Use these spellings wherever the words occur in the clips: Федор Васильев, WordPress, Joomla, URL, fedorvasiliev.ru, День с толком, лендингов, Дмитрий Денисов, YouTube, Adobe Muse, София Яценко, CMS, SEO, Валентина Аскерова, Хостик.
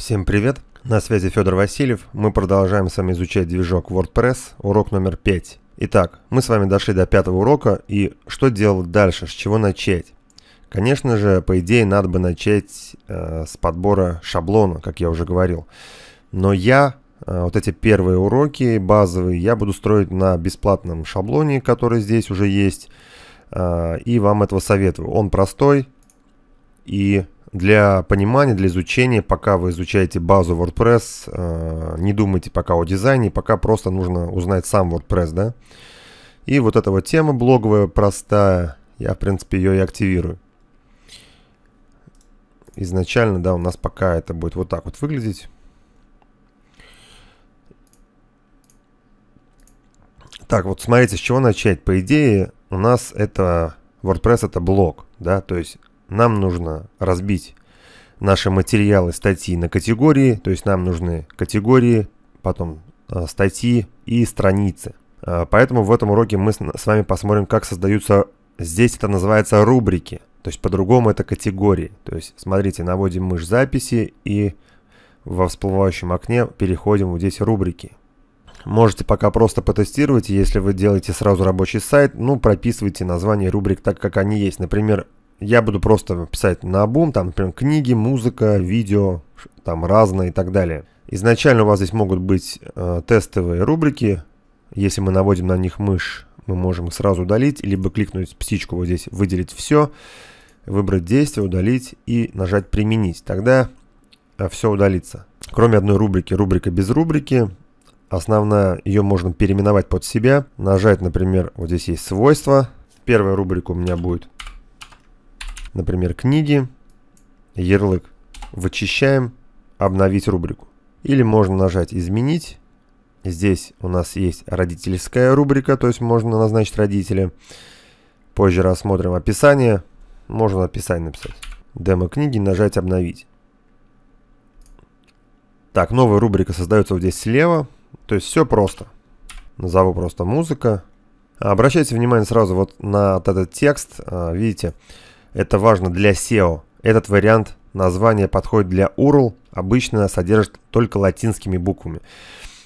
Всем привет, на связи Федор Васильев, мы продолжаем с вами изучать движок WordPress, урок номер 5. Итак, мы с вами дошли до 5 урока, и что делать дальше, с чего начать? Конечно же, по идее, надо бы начать с подбора шаблона, как я уже говорил. Но я вот эти первые уроки базовые я буду строить на бесплатном шаблоне, который здесь уже есть, и вам этого советую. Он простой и... Для понимания, для изучения, пока вы изучаете базу WordPress, не думайте пока о дизайне, пока просто нужно узнать сам WordPress, да. И вот эта вот тема блоговая, простая, я, в принципе, ее и активирую. Изначально, да, у нас пока это будет вот так вот выглядеть. Так, вот смотрите, с чего начать. По идее, у нас это WordPress, это блог, да, то есть... Нам нужно разбить наши материалы, статьи на категории, то есть нам нужны категории, потом статьи и страницы. Поэтому в этом уроке мы с вами посмотрим, как создаются, здесь это называется рубрики, то есть по-другому это категории. То есть смотрите, наводим мышь записи и во всплывающем окне переходим вот здесь рубрики. Можете пока просто потестировать, если вы делаете сразу рабочий сайт, ну прописывайте название рубрик так, как они есть. Например, я буду просто писать наобум, там, например, книги, музыка, видео, там разное и так далее. Изначально у вас здесь могут быть тестовые рубрики. Если мы наводим на них мышь, мы можем их сразу удалить, либо кликнуть птичку вот здесь, выделить все, выбрать действие, удалить и нажать применить. Тогда все удалится. Кроме одной рубрики, рубрика без рубрики. Основная, ее можно переименовать под себя. Нажать, например, вот здесь есть свойства. Первая рубрика у меня будет... Например, книги, ярлык, вычищаем, обновить рубрику. Или можно нажать «Изменить». Здесь у нас есть родительская рубрика, то есть можно назначить родителя. Позже рассмотрим описание. Можно описание написать. Демо книги, нажать «Обновить». Так, новая рубрика создается вот здесь слева. То есть все просто. Назову просто «Музыка». Обращайте внимание сразу вот на этот текст. Видите? Это важно для SEO. Этот вариант названия подходит для URL, обычно содержит только латинскими буквами.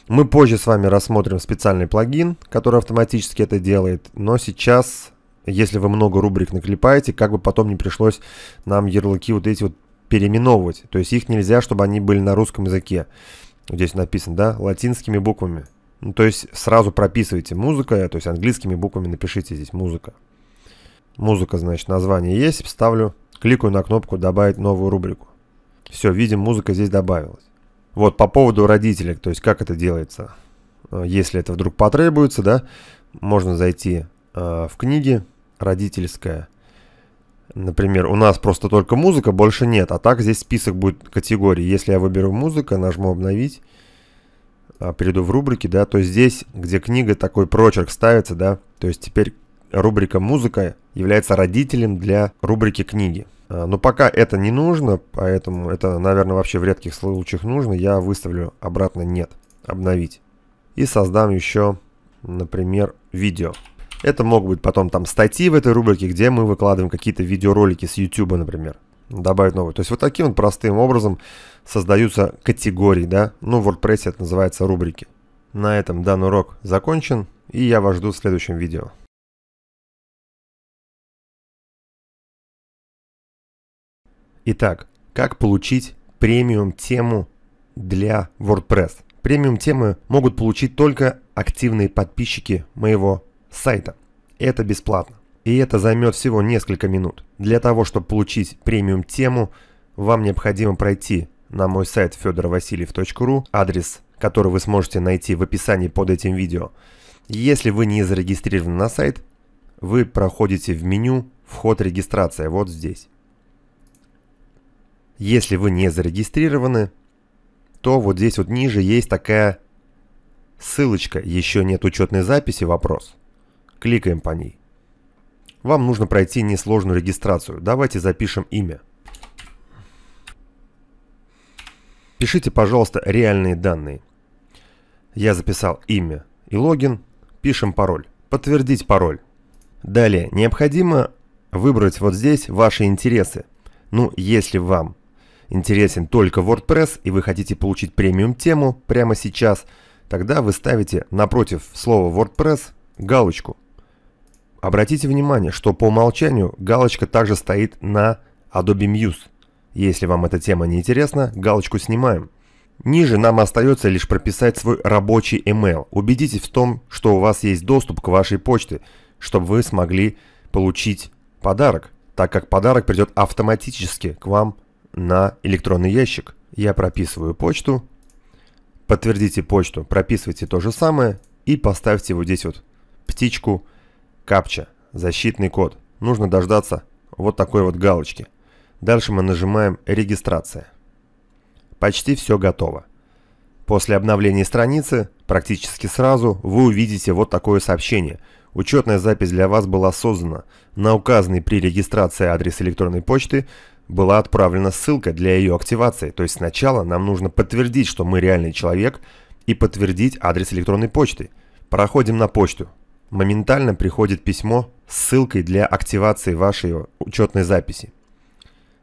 Мы позже с вами рассмотрим специальный плагин, который автоматически это делает. Но сейчас, если вы много рубрик наклепаете, как бы потом не пришлось нам ярлыки вот эти вот переименовывать. То есть их нельзя, чтобы они были на русском языке. Здесь написано, да, латинскими буквами. Ну, то есть сразу прописывайте музыка, то есть английскими буквами напишите здесь музыка. Музыка, значит, название есть, ставлю, кликаю на кнопку «Добавить новую рубрику». Все, видим, музыка здесь добавилась. Вот по поводу родителей, то есть как это делается. Если это вдруг потребуется, да, можно зайти в книги «Родительская». Например, у нас просто только музыка, больше нет, а так здесь список будет категорий. Если я выберу «Музыка», нажму «Обновить», перейду в рубрики, да, то есть здесь, где книга, такой прочерк ставится, да, то есть теперь... Рубрика «Музыка» является родителем для рубрики «Книги». Но пока это не нужно, поэтому это, наверное, вообще в редких случаях нужно. Я выставлю обратно «Нет», «Обновить». И создам еще, например, видео. Это могут быть потом там статьи в этой рубрике, где мы выкладываем какие-то видеоролики с YouTube, например. Добавить новые. То есть вот таким вот простым образом создаются категории, да. Ну, в WordPress это называется рубрики. На этом данный урок закончен, и я вас жду в следующем видео. Итак, как получить премиум-тему для WordPress? Премиум-темы могут получить только активные подписчики моего сайта. Это бесплатно. И это займет всего несколько минут. Для того, чтобы получить премиум-тему, вам необходимо пройти на мой сайт fedorvasiliev.ru, адрес, который вы сможете найти в описании под этим видео. Если вы не зарегистрированы на сайт, вы проходите в меню «Вход регистрация» вот здесь. Если вы не зарегистрированы, то вот здесь вот ниже есть такая ссылочка «Еще нет учетной записи? Вопрос». Кликаем по ней. Вам нужно пройти несложную регистрацию. Давайте запишем имя. Пишите, пожалуйста, реальные данные. Я записал имя и логин. Пишем пароль. Подтвердить пароль. Далее необходимо выбрать вот здесь ваши интересы. Ну, если вам интересен только WordPress и вы хотите получить премиум тему прямо сейчас, тогда вы ставите напротив слова WordPress галочку. Обратите внимание, что по умолчанию галочка также стоит на Adobe Muse. Если вам эта тема не интересна, галочку снимаем. Ниже нам остается лишь прописать свой рабочий email. Убедитесь в том, что у вас есть доступ к вашей почте, чтобы вы смогли получить подарок, так как подарок придет автоматически к вам на электронный ящик. Я прописываю почту, подтвердите почту, прописывайте то же самое и поставьте вот здесь вот птичку капча, защитный код. Нужно дождаться вот такой вот галочки. Дальше мы нажимаем «Регистрация». Почти все готово. После обновления страницы, практически сразу, вы увидите вот такое сообщение. Учетная запись для вас была создана. На указанный при регистрации адрес электронной почты была отправлена ссылка для ее активации. То есть сначала нам нужно подтвердить, что мы реальный человек, и подтвердить адрес электронной почты. Проходим на почту. Моментально приходит письмо с ссылкой для активации вашей учетной записи.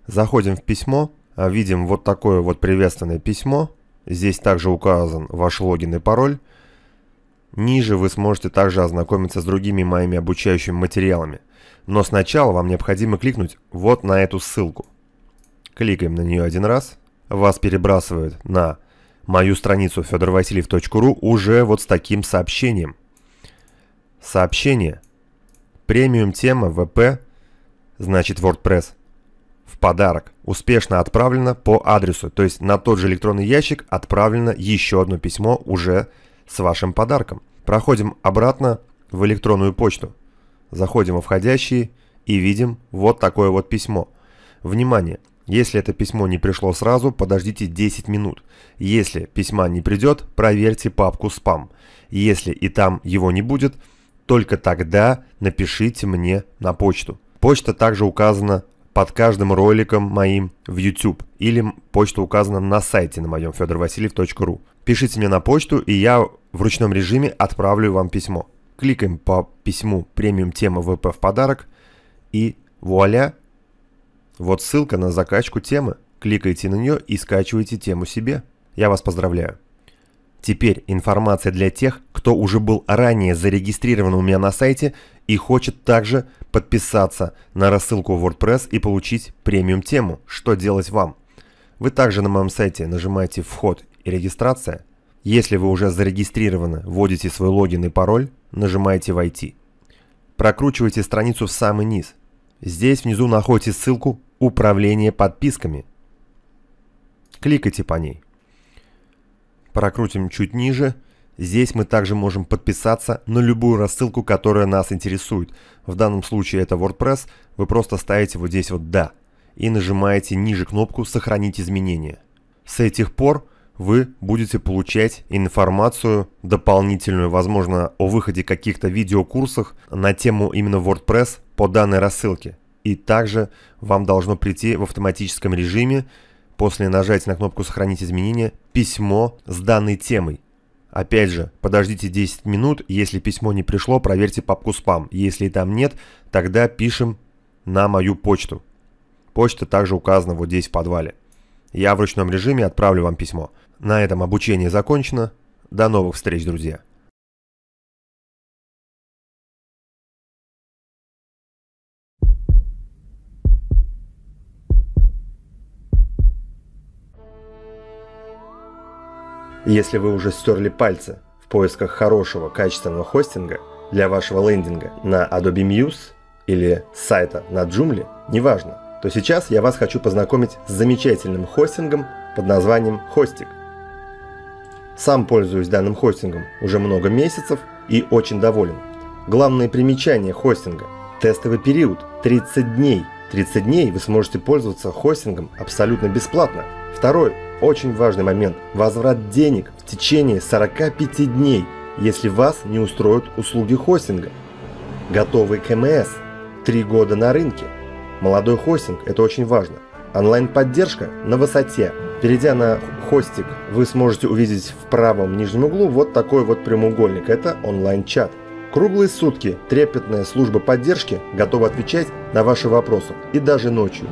Заходим в письмо. Видим вот такое вот приветственное письмо. Здесь также указан ваш логин и пароль. Ниже вы сможете также ознакомиться с другими моими обучающими материалами. Но сначала вам необходимо кликнуть вот на эту ссылку. Кликаем на нее один раз. Вас перебрасывает на мою страницу fedorvasiliev.ru уже вот с таким сообщением. Сообщение. Премиум тема ВП, значит WordPress. В подарок. Успешно отправлено по адресу, то есть на тот же электронный ящик отправлено еще одно письмо уже с вашим подарком. Проходим обратно в электронную почту. Заходим во входящие и видим вот такое вот письмо. Внимание! Если это письмо не пришло сразу, подождите 10 минут. Если письма не придет, проверьте папку «Спам». Если и там его не будет, только тогда напишите мне на почту. Почта также указана под каждым роликом моим в YouTube, или почта указана на сайте на моем fedorvasiliev.ru. Пишите мне на почту, и я в ручном режиме отправлю вам письмо. Кликаем по письму «Премиум тема ВП в подарок» и вуаля! Вот ссылка на закачку темы. Кликайте на нее и скачивайте тему себе. Я вас поздравляю! Теперь информация для тех, кто уже был ранее зарегистрирован у меня на сайте и хочет также подписаться на рассылку WordPress и получить премиум тему. Что делать вам? Вы также на моем сайте нажимаете «Вход и регистрация». Если вы уже зарегистрированы, вводите свой логин и пароль, нажимаете «Войти». Прокручивайте страницу в самый низ. Здесь внизу находите ссылку «Управление подписками». Кликайте по ней. Прокрутим чуть ниже. Здесь мы также можем подписаться на любую рассылку, которая нас интересует. В данном случае это WordPress. Вы просто ставите вот здесь вот «Да» и нажимаете ниже кнопку «Сохранить изменения». С этих пор вы будете получать информацию дополнительную, возможно, о выходе каких-то видеокурсов на тему именно WordPress по данной рассылке. И также вам должно прийти в автоматическом режиме после нажатия на кнопку «Сохранить изменения» письмо с данной темой. Опять же, подождите 10 минут, если письмо не пришло, проверьте папку «Спам». Если там нет, тогда пишем на мою почту. Почта также указана вот здесь в подвале. Я в ручном режиме отправлю вам письмо. На этом обучение закончено. До новых встреч, друзья! Если вы уже стерли пальцы в поисках хорошего качественного хостинга для вашего лендинга на Adobe Muse или сайта на Joomla, неважно, то сейчас я вас хочу познакомить с замечательным хостингом под названием Хостик. Сам пользуюсь данным хостингом уже много месяцев и очень доволен. Главные примечания хостинга. Тестовый период 30 дней. 30 дней вы сможете пользоваться хостингом абсолютно бесплатно. Второе. Очень важный момент – возврат денег в течение 45 дней, если вас не устроят услуги хостинга. Готовый КМС – 3 года на рынке. Молодой хостинг – это очень важно. Онлайн-поддержка на высоте. Перейдя на Хостик, вы сможете увидеть в правом нижнем углу вот такой вот прямоугольник – это онлайн-чат. Круглые сутки трепетная служба поддержки готова отвечать на ваши вопросы и даже ночью.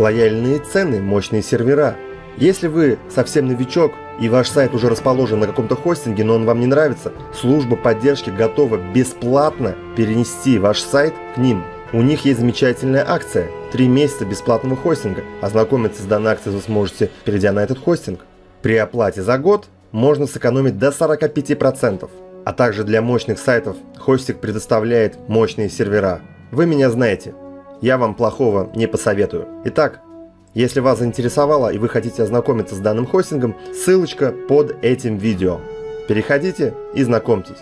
лояльные цены, мощные сервера. Если вы совсем новичок и ваш сайт уже расположен на каком-то хостинге, но он вам не нравится, служба поддержки готова бесплатно перенести ваш сайт к ним. У них есть замечательная акция – 3 месяца бесплатного хостинга. Ознакомиться с данной акцией вы сможете, перейдя на этот хостинг. При оплате за год можно сэкономить до 45%. А также для мощных сайтов Хостик предоставляет мощные сервера. Вы меня знаете, я вам плохого не посоветую. Итак, если вас заинтересовало и вы хотите ознакомиться с данным хостингом, ссылочка под этим видео. Переходите и знакомьтесь.